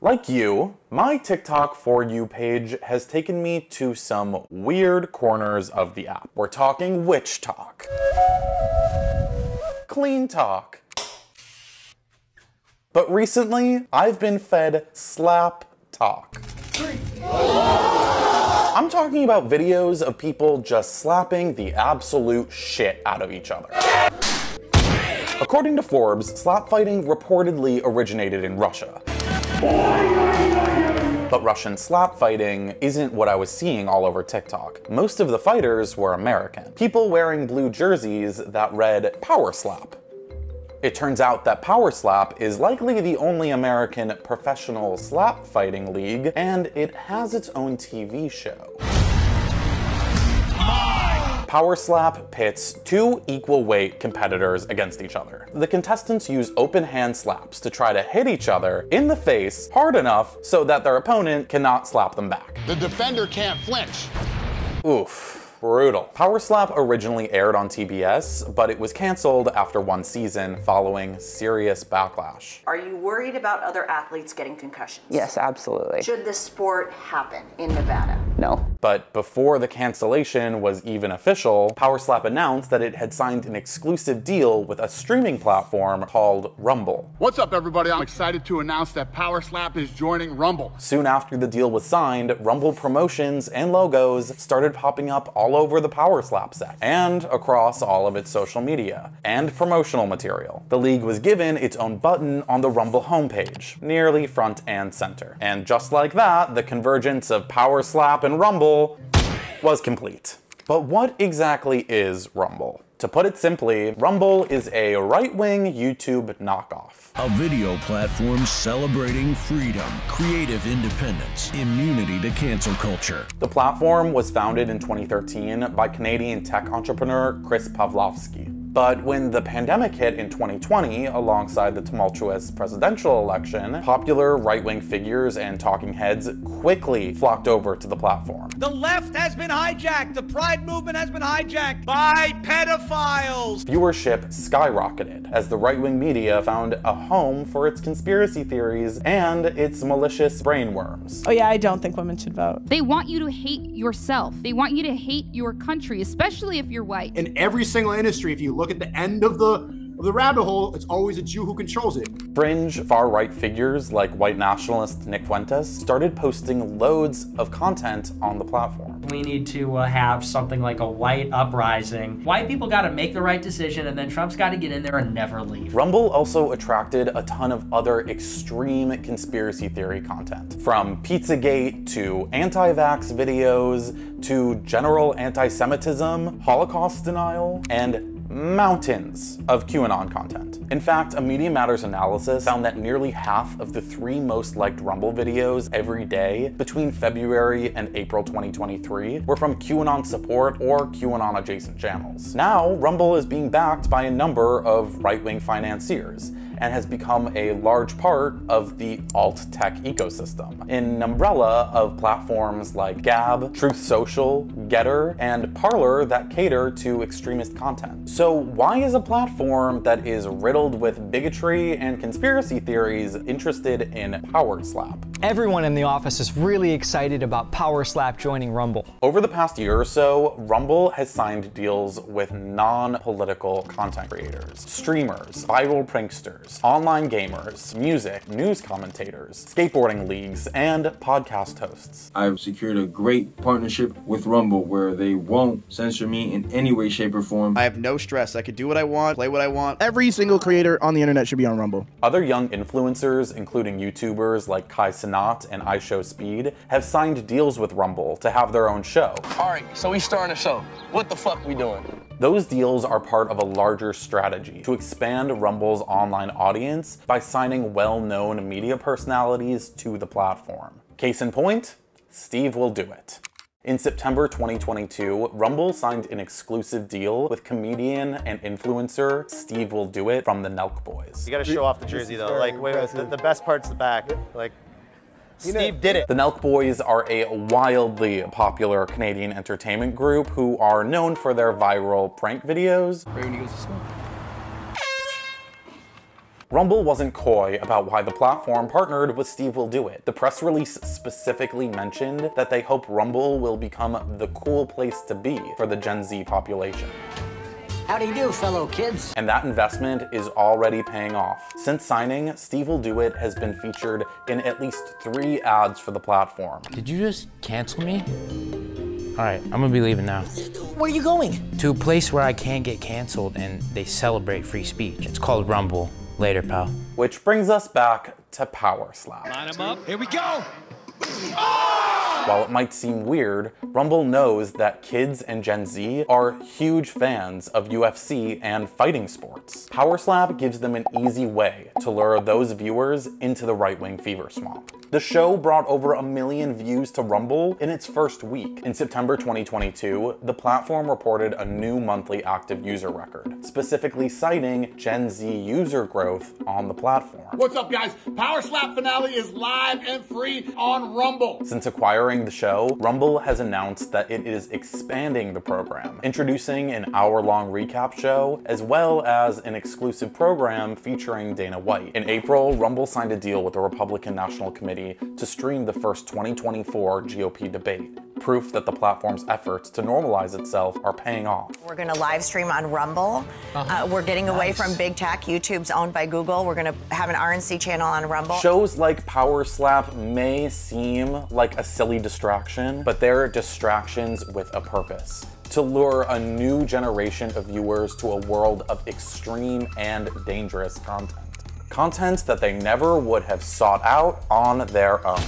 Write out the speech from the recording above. Like you, my TikTok For You page has taken me to some weird corners of the app. We're talking witch talk, clean talk. But recently, I've been fed slap talk. I'm talking about videos of people just slapping the absolute shit out of each other. According to Forbes, slap fighting reportedly originated in Russia. But Russian slap fighting isn't what I was seeing all over TikTok. Most of the fighters were American. People wearing blue jerseys that read Power Slap. It turns out that Power Slap is likely the only American professional slap fighting league, and it has its own TV show. Power Slap pits two equal weight competitors against each other. The contestants use open hand slaps to try to hit each other in the face hard enough so that their opponent cannot slap them back. The defender can't flinch. Oof. Brutal. Power Slap originally aired on TBS, but it was canceled after one season following serious backlash. Are you worried about other athletes getting concussions? Yes, absolutely. Should this sport happen in Nevada? No. But before the cancellation was even official, Power Slap announced that it had signed an exclusive deal with a streaming platform called Rumble. What's up, everybody? I'm excited to announce that Power Slap is joining Rumble. Soon after the deal was signed, Rumble promotions and logos started popping up all over the Power Slap set and across all of its social media and promotional material. The league was given its own button on the Rumble homepage, nearly front and center. And just like that, the convergence of Power Slap and Rumble was complete. But what exactly is Rumble? To put it simply, Rumble is a right-wing YouTube knockoff. A video platform celebrating freedom, creative independence, immunity to cancel culture. The platform was founded in 2013 by Canadian tech entrepreneur Chris Pavlovsky. But when the pandemic hit in 2020, alongside the tumultuous presidential election, popular right-wing figures and talking heads quickly flocked over to the platform. The left has been hijacked. The pride movement has been hijacked by pedophiles. Viewership skyrocketed as the right-wing media found a home for its conspiracy theories and its malicious brainworms. Oh yeah, I don't think women should vote. They want you to hate yourself. They want you to hate your country, especially if you're white. In every single industry, if you look at the end of the rabbit hole, it's always a Jew who controls it. Fringe far-right figures like white nationalist Nick Fuentes started posting loads of content on the platform. We need to have something like a white uprising. White people gotta make the right decision, and then Trump's gotta get in there and never leave. Rumble also attracted a ton of other extreme conspiracy theory content, from Pizzagate to anti-vax videos to general anti-Semitism, Holocaust denial, and mountains of QAnon content. In fact, a Media Matters analysis found that nearly half of the 3 most liked Rumble videos every day between February and April 2023 were from QAnon support or QAnon adjacent channels. Now, Rumble is being backed by a number of right-wing financiers and has become a large part of the alt-tech ecosystem, an umbrella of platforms like Gab, Truth Social, Getter, and Parler that cater to extremist content. So why is a platform that is riddled with bigotry and conspiracy theories interested in Power Slap? Everyone in the office is really excited about Power Slap joining Rumble. Over the past year or so, Rumble has signed deals with non-political content creators, streamers, viral pranksters, online gamers, music, news commentators, skateboarding leagues, and podcast hosts. I've secured a great partnership with Rumble where they won't censor me in any way, shape, or form. I have no stress. I could do what I want, play what I want. Every single creator on the internet should be on Rumble. Other young influencers, including YouTubers like Kai Cenat and iShowSpeed, have signed deals with Rumble to have their own show. All right, so we starting a show. What the fuck we doing? Those deals are part of a larger strategy to expand Rumble's online audience by signing well-known media personalities to the platform. Case in point, Steve Will Do It. In September 2022, Rumble signed an exclusive deal with comedian and influencer Steve Will Do It from the Nelk Boys. You gotta show off the jersey though. Like, wait, the best part's the back. Like. Steve did it. The Nelk Boys are a wildly popular Canadian entertainment group who are known for their viral prank videos. Rumble wasn't coy about why the platform partnered with Steve Will Do It. The press release specifically mentioned that they hope Rumble will become the cool place to be for the Gen Z population. How do you do, fellow kids? And that investment is already paying off. Since signing, Steve Will Do It has been featured in at least 3 ads for the platform. Did you just cancel me? All right, I'm gonna be leaving now. Where are you going? To a place where I can't get canceled and they celebrate free speech. It's called Rumble. Later, pal. Which brings us back to Power Slap. Line him up. Here we go. Oh! While it might seem weird, Rumble knows that kids and Gen Z are huge fans of UFC and fighting sports. Power Slap gives them an easy way to lure those viewers into the right-wing fever swamp. The show brought over 1 million views to Rumble in its first week. In September 2022, the platform reported a new monthly active user record, specifically citing Gen Z user growth on the platform. What's up, guys? Power Slap finale is live and free on Rumble. Since acquiring the show, Rumble has announced that it is expanding the program, introducing an hour-long recap show, as well as an exclusive program featuring Dana White. In April, Rumble signed a deal with the Republican National Committee to stream the first 2024 GOP debate. Proof that the platform's efforts to normalize itself are paying off. We're gonna live stream on Rumble. We're getting away from big tech. YouTube's owned by Google. We're gonna have an RNC channel on Rumble. Shows like Power Slap may seem like a silly distraction, but they're distractions with a purpose. To lure a new generation of viewers to a world of extreme and dangerous content. Content that they never would have sought out on their own.